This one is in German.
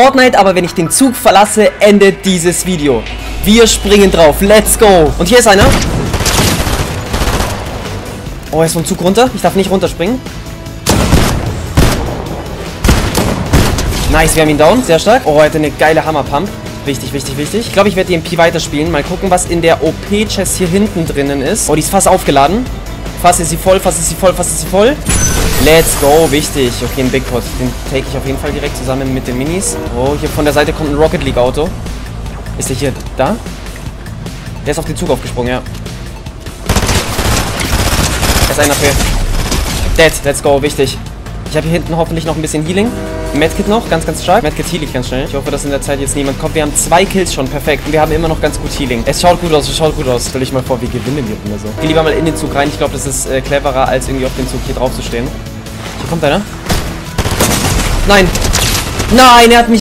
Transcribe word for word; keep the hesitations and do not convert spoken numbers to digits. Fortnite, aber wenn ich den Zug verlasse, endet dieses Video. Wir springen drauf. Let's go. Und hier ist einer. Oh, er ist vom Zug runter. Ich darf nicht runterspringen. Nice, wir haben ihn down. Sehr stark. Oh, er hatte eine geile Hammerpump. Wichtig, wichtig, wichtig. Ich glaube, ich werde die M P weiterspielen. Mal gucken, was in der O P-Chest hier hinten drinnen ist. Oh, die ist fast aufgeladen. Fast ist sie voll, fast ist sie voll, fast ist sie voll. Let's go, wichtig. Okay, ein Big Pot. Den take ich auf jeden Fall direkt zusammen mit den Minis. Oh, hier von der Seite kommt ein Rocket League Auto. Ist der hier da? Der ist auf den Zug aufgesprungen, ja. Da ist einer für. Dead, let's go, wichtig. Ich habe hier hinten hoffentlich noch ein bisschen Healing. Medkit noch, ganz, ganz stark. Medkit heal ich ganz schnell. Ich hoffe, dass in der Zeit jetzt niemand kommt. Wir haben zwei Kills schon, perfekt. Und wir haben immer noch ganz gut Healing. Es schaut gut aus, es schaut gut aus. Stell ich mal vor, wir gewinnen hier oder so. Ich geh lieber mal in den Zug rein. Ich glaube, das ist äh, cleverer, als irgendwie auf den Zug hier drauf zu stehen. Hier kommt einer. Nein! Nein, er hat mich...